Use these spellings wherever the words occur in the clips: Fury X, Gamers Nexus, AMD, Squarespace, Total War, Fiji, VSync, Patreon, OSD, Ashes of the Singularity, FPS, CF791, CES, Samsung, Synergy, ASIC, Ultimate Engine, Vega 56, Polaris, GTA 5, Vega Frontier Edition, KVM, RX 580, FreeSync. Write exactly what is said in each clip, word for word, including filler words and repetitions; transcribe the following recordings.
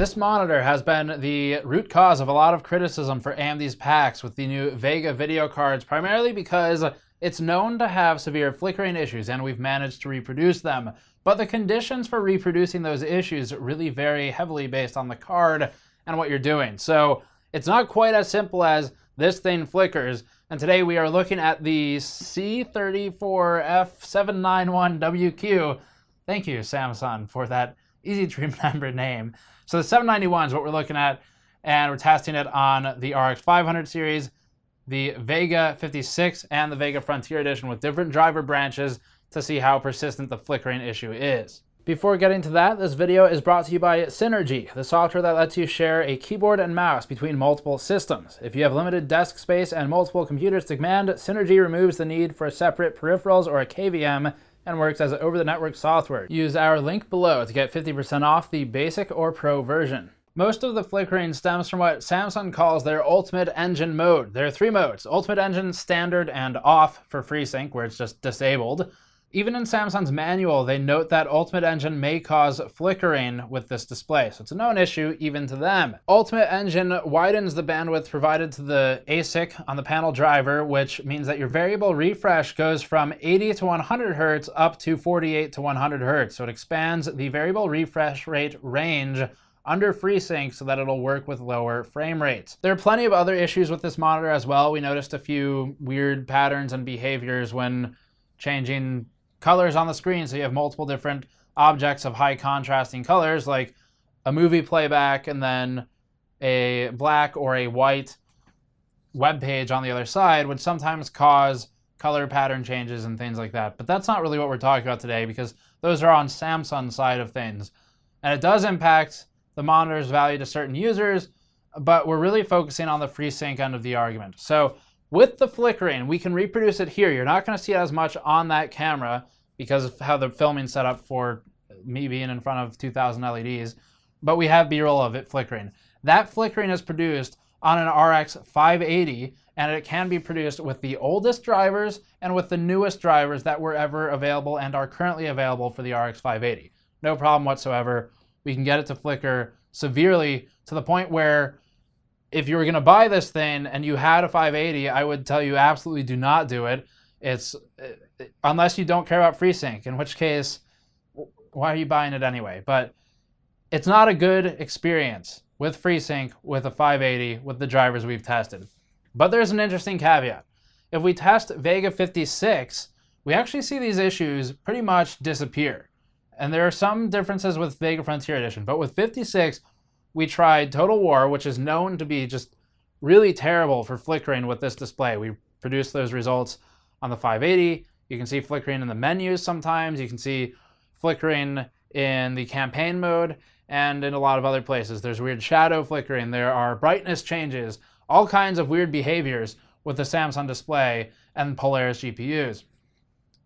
This monitor has been the root cause of a lot of criticism for A M D's packs with the new Vega video cards, primarily because it's known to have severe flickering issues, and we've managed to reproduce them. But the conditions for reproducing those issues really vary heavily based on the card and what you're doing. So it's not quite as simple as this thing flickers. And today we are looking at the C thirty-four F seven ninety-one W Q. Thank you, Samsung, for that easy to remember name. So the seven ninety-one is what we're looking at, and we're testing it on the R X five hundred series, the Vega fifty-six, and the Vega Frontier Edition with different driver branches to see how persistent the flickering issue is. Before getting to that, this video is brought to you by Synergy, the software that lets you share a keyboard and mouse between multiple systems. If you have limited desk space and multiple computers to command, Synergy removes the need for separate peripherals or a K V M and works as over-the-network software. Use our link below to get fifty percent off the basic or pro version. Most of the flickering stems from what Samsung calls their Ultimate Engine mode. There are three modes: Ultimate Engine, Standard, and Off for FreeSync, where it's just disabled. Even in Samsung's manual, they note that Ultimate Engine may cause flickering with this display, so it's a known issue even to them. Ultimate Engine widens the bandwidth provided to the A S I C on the panel driver, which means that your variable refresh goes from eighty to one hundred hertz up to forty-eight to one hundred hertz, so it expands the variable refresh rate range under FreeSync so that it'll work with lower frame rates. There are plenty of other issues with this monitor as well. We noticed a few weird patterns and behaviors when changing colors on the screen, so you have multiple different objects of high contrasting colors, like a movie playback and then a black or a white web page on the other side, would sometimes cause color pattern changes and things like that. But that's not really what we're talking about today, because those are on Samsung's side of things. And it does impact the monitor's value to certain users, but we're really focusing on the FreeSync end of the argument. So with the flickering, we can reproduce it here. You're not going to see it as much on that camera because of how the filming's set up for me being in front of two thousand L E Ds, but we have B-roll of it flickering. That flickering is produced on an R X five eighty, and it can be produced with the oldest drivers and with the newest drivers that were ever available and are currently available for the R X five eighty. No problem whatsoever. We can get it to flicker severely to the point where if you were going to buy this thing and you had a five eighty, I would tell you absolutely do not do it. It's unless you don't care about FreeSync, in which case, why are you buying it anyway? But it's not a good experience with FreeSync, with a five eighty, with the drivers we've tested. But there's an interesting caveat. If we test Vega fifty-six, we actually see these issues pretty much disappear. And there are some differences with Vega Frontier Edition, but with fifty-six, we tried Total War, which is known to be just really terrible for flickering with this display. We produced those results on the five eighty. You can see flickering in the menus sometimes. You can see flickering in the campaign mode and in a lot of other places. There's weird shadow flickering. There are brightness changes, all kinds of weird behaviors with the Samsung display and Polaris G P Us.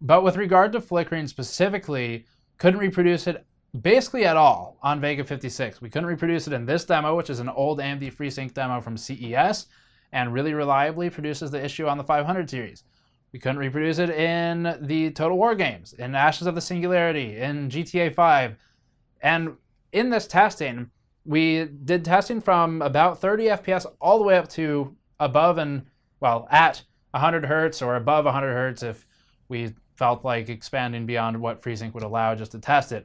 But with regard to flickering specifically, couldn't reproduce it basically at all on Vega fifty-six. We couldn't reproduce it in this demo, which is an old A M D FreeSync demo from C E S, and really reliably produces the issue on the five hundred series. We couldn't reproduce it in the Total War games, in Ashes of the Singularity, in G T A five. And in this testing, we did testing from about thirty F P S all the way up to above and, well, at one hundred hertz or above one hundred hertz if we felt like expanding beyond what FreeSync would allow just to test it.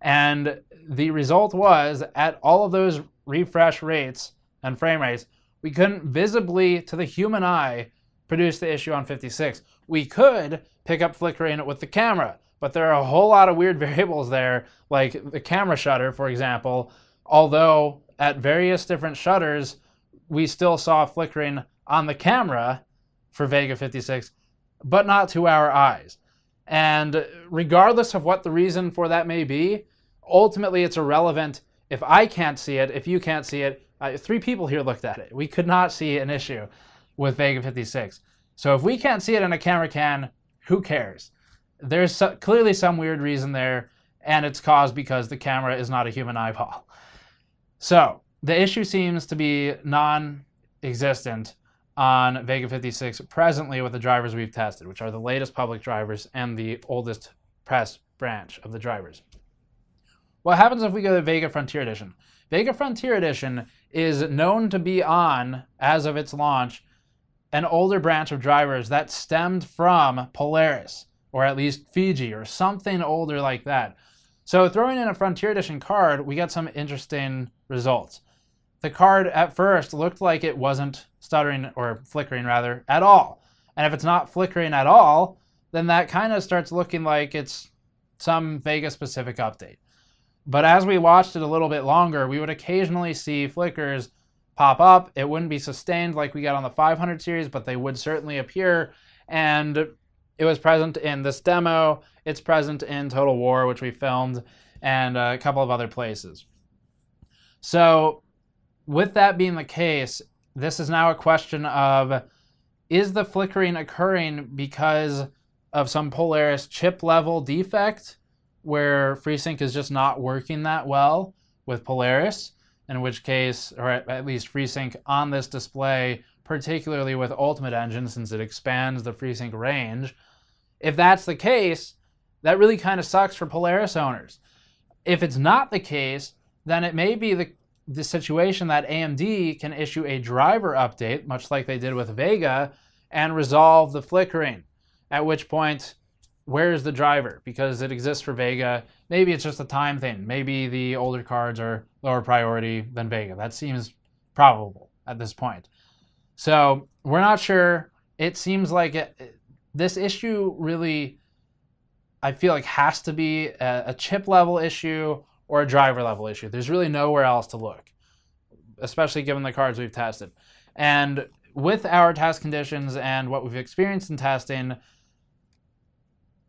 And the result was, at all of those refresh rates and frame rates, we couldn't visibly, to the human eye, produce the issue on fifty-six. We could pick up flickering with the camera, but there are a whole lot of weird variables there, like the camera shutter, for example, although at various different shutters, we still saw flickering on the camera for Vega fifty-six, but not to our eyes. And regardless of what the reason for that may be, ultimately it's irrelevant if I can't see it, if you can't see it. Uh, three people here looked at it. We could not see an issue with Vega fifty-six. So if we can't see it and a camera can, who cares? There's so, clearly some weird reason there, and it's caused because the camera is not a human eyeball. So the issue seems to be non-existent on Vega fifty-six presently with the drivers we've tested, which are the latest public drivers and the oldest press branch of the drivers. What happens if we go to Vega Frontier Edition? Vega Frontier Edition is known to be on, as of its launch, an older branch of drivers that stemmed from Polaris, or at least Fiji, or something older like that. So throwing in a Frontier Edition card, we got some interesting results. The card at first looked like it wasn't stuttering, or flickering rather, at all. And if it's not flickering at all, then that kind of starts looking like it's some Vega-specific update. But as we watched it a little bit longer, we would occasionally see flickers pop up. It wouldn't be sustained like we got on the five hundred series, but they would certainly appear. And it was present in this demo. It's present in Total War, which we filmed, and a couple of other places. So with that being the case, this is now a question of, is the flickering occurring because of some Polaris chip level defect where FreeSync is just not working that well with Polaris, in which case, or at least FreeSync on this display, particularly with Ultimate Engine, since it expands the FreeSync range. If that's the case, that really kind of sucks for Polaris owners. If it's not the case, then it may be the the situation that A M D can issue a driver update, much like they did with Vega, and resolve the flickering, at which point, where's the driver? Because it exists for Vega. Maybe it's just a time thing. Maybe the older cards are lower priority than Vega. That seems probable at this point. So we're not sure. It seems like it, this issue really, I feel like, has to be a, a chip level issue or a driver level issue. There's really nowhere else to look, especially given the cards we've tested. And with our test conditions and what we've experienced in testing,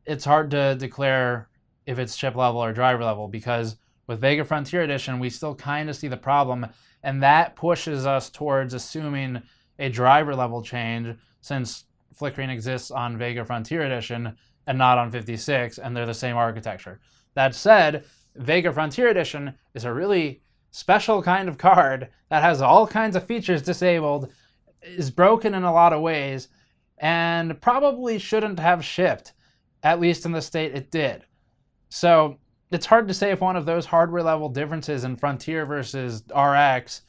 it's hard to declare if it's chip level or driver level, because with Vega Frontier Edition, we still kind of see the problem, and that pushes us towards assuming a driver level change, since flickering exists on Vega Frontier Edition and not on fifty-six, and they're the same architecture. That said, Vega Frontier Edition is a really special kind of card that has all kinds of features disabled, is broken in a lot of ways, and probably shouldn't have shipped, at least in the state it did. So it's hard to say if one of those hardware level differences in Frontier versus R X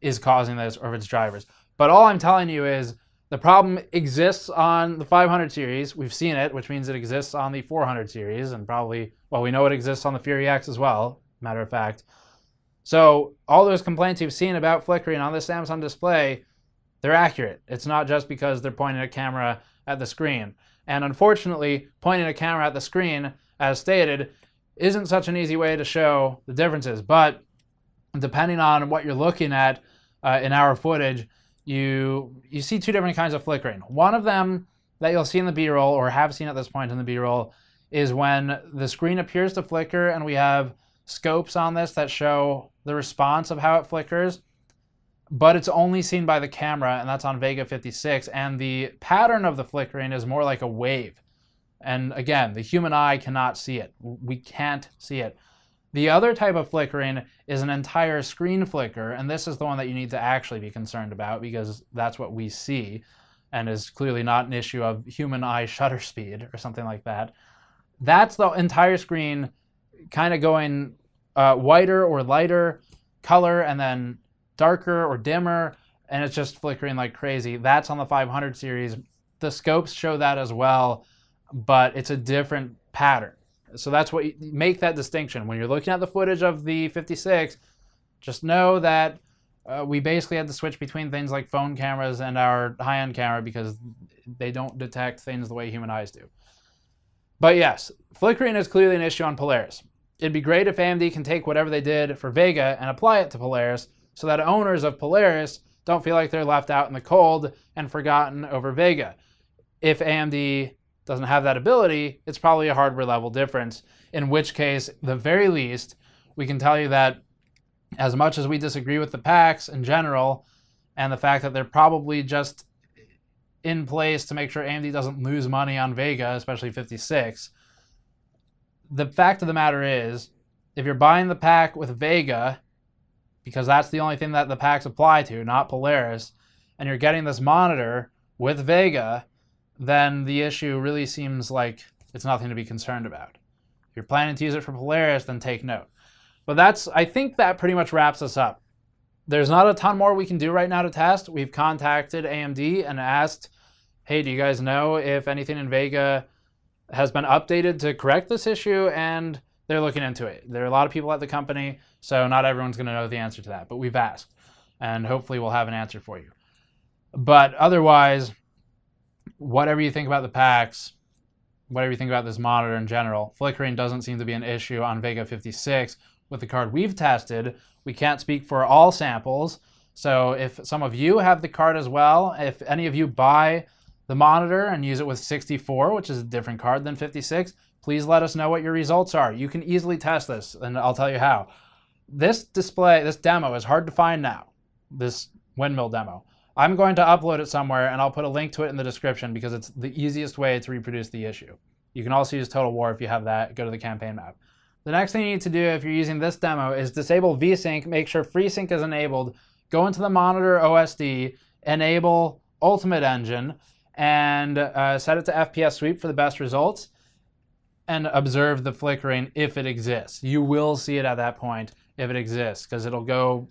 is causing this, or if it's drivers. But all I'm telling you is the problem exists on the five hundred series. We've seen it, which means it exists on the four hundred series, and probably, well, we know it exists on the Fury X as well, matter of fact. So all those complaints you've seen about flickering on this Samsung display, they're accurate. It's not just because they're pointing a camera at the screen. And unfortunately, pointing a camera at the screen, as stated, isn't such an easy way to show the differences. But depending on what you're looking at uh, in our footage, you you see two different kinds of flickering. One of them that you'll see in the B-roll, or have seen at this point in the B-roll, is when the screen appears to flicker, and we have scopes on this that show the response of how it flickers. But it's only seen by the camera, and that's on Vega fifty-six, and the pattern of the flickering is more like a wave. And again, the human eye cannot see it. We can't see it. The other type of flickering is an entire screen flicker, and this is the one that you need to actually be concerned about, because that's what we see, and is clearly not an issue of human eye shutter speed or something like that. That's the entire screen kind of going uh, whiter or lighter color, and then darker or dimmer, and it's just flickering like crazy. That's on the five hundred series. The scopes show that as well, but it's a different pattern. So that's what you make that distinction. When you're looking at the footage of the fifty-six, just know that uh, we basically had to switch between things like phone cameras and our high-end camera, because they don't detect things the way human eyes do. But yes, flickering is clearly an issue on Polaris. It'd be great if A M D can take whatever they did for Vega and apply it to Polaris, so that owners of Polaris don't feel like they're left out in the cold and forgotten over Vega. If A M D doesn't have that ability, it's probably a hardware level difference, in which case, the very least, we can tell you that as much as we disagree with the packs in general, and the fact that they're probably just in place to make sure A M D doesn't lose money on Vega, especially fifty-six, the fact of the matter is, if you're buying the pack with Vega, because that's the only thing that the packs apply to, not Polaris, and you're getting this monitor with Vega, then the issue really seems like it's nothing to be concerned about. If you're planning to use it for Polaris, then take note. But that's, I think that pretty much wraps us up. There's not a ton more we can do right now to test. We've contacted A M D and asked, hey, do you guys know if anything in Vega has been updated to correct this issue? And they're looking into it. There are a lot of people at the company, so not everyone's gonna know the answer to that, but we've asked, and hopefully we'll have an answer for you. But otherwise, whatever you think about the packs, whatever you think about this monitor in general, flickering doesn't seem to be an issue on Vega fifty-six. With the card we've tested, we can't speak for all samples. So if some of you have the card as well, if any of you buy the monitor and use it with sixty-four, which is a different card than fifty-six, please let us know what your results are. You can easily test this, and I'll tell you how. This display, this demo is hard to find now, this windmill demo. I'm going to upload it somewhere, and I'll put a link to it in the description because it's the easiest way to reproduce the issue. You can also use Total War if you have that. Go to the campaign map. The next thing you need to do if you're using this demo is disable VSync, make sure FreeSync is enabled, go into the monitor O S D, enable Ultimate Engine, and uh, set it to F P S sweep for the best results, and observe the flickering if it exists. You will see it at that point if it exists, because it'll go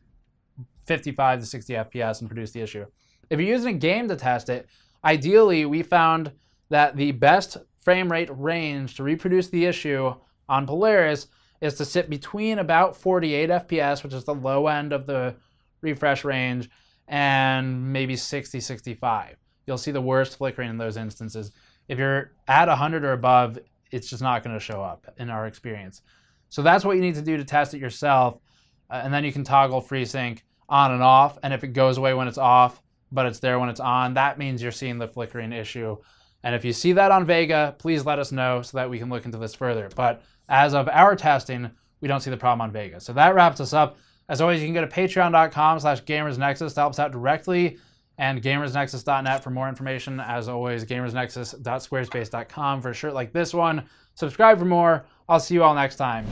fifty-five to sixty F P S and produce the issue. If you're using a game to test it, ideally we found that the best frame rate range to reproduce the issue on Polaris is to sit between about forty-eight F P S, which is the low end of the refresh range, and maybe sixty, sixty-five. You'll see the worst flickering in those instances. If you're at one hundred or above, it's just not gonna show up in our experience. So that's what you need to do to test it yourself, uh, and then you can toggle FreeSync on and off, and if it goes away when it's off, but it's there when it's on, that means you're seeing the flickering issue. And if you see that on Vega, please let us know so that we can look into this further. But as of our testing, we don't see the problem on Vega. So that wraps us up. As always, you can go to patreon dot com slash gamers nexus to help us out directly, and gamers nexus dot net for more information. As always, gamers nexus dot squarespace dot com for a shirt like this one. Subscribe for more. I'll see you all next time.